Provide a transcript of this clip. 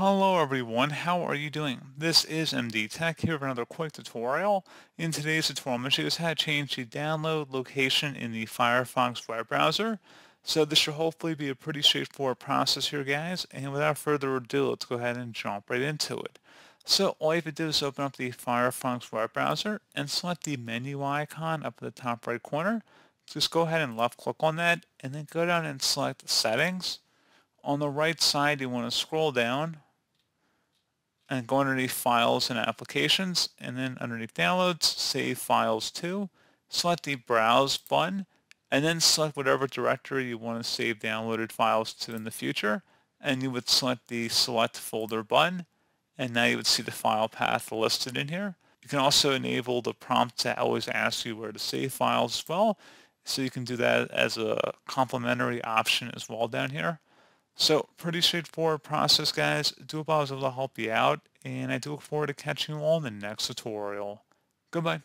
Hello everyone, how are you doing? This is MD Tech here for another quick tutorial. In today's tutorial, I'm going to show you how to change the download location in the Firefox web browser. So this should hopefully be a pretty straightforward process here, guys. And without further ado, let's go ahead and jump right into it. So all you have to do is open up the Firefox web browser and select the menu icon up at the top right corner. Just go ahead and left click on that and then go down and select Settings. On the right side, you want to scroll down and go underneath Files and Applications, and then underneath Downloads, Save Files To. Select the Browse button, and then select whatever directory you want to save downloaded files to in the future, and you would select the Select Folder button, and now you would see the file path listed in here. You can also enable the prompt that always asks you where to save files as well, so you can do that as a complementary option as well down here. So pretty straightforward process, guys. I do hope I was able to help you out, and I do look forward to catching you all in the next tutorial. Goodbye.